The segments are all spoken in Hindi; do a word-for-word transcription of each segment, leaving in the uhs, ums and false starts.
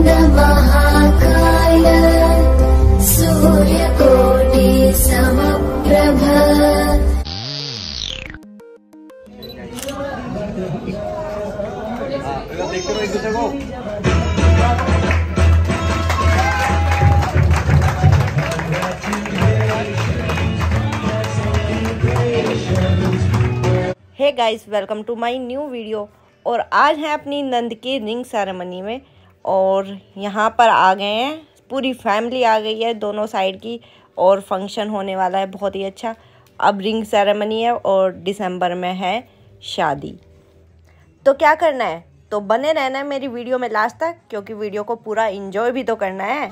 महाकाय सूर्यकोटि समप्रभ देखते हो hey guys, welcome to my new video. और आज हैं अपनी नंद की रिंग सेरेमनी में और यहाँ पर आ गए हैं, पूरी फैमिली आ गई है दोनों साइड की। और फंक्शन होने वाला है बहुत ही अच्छा। अब रिंग सेरेमनी है और दिसंबर में है शादी। तो क्या करना है, तो बने रहना है मेरी वीडियो में लास्ट तक, क्योंकि वीडियो को पूरा एंजॉय भी तो करना है।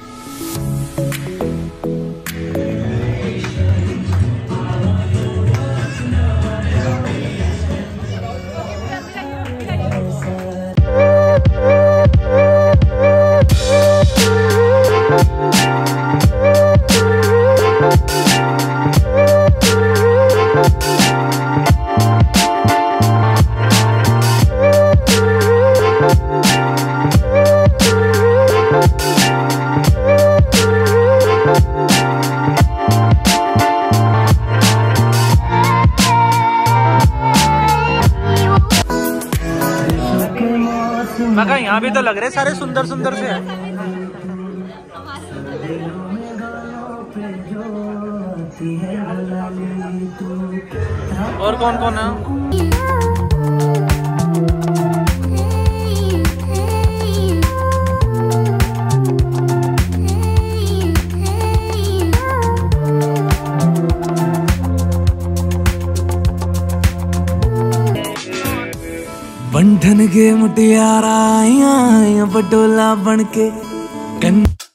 मगर यहाँ भी तो लग रहे सारे सुंदर सुंदर से हैं। और कौन कौन है? बंधन के मुटियारा आया बटोला बनके कन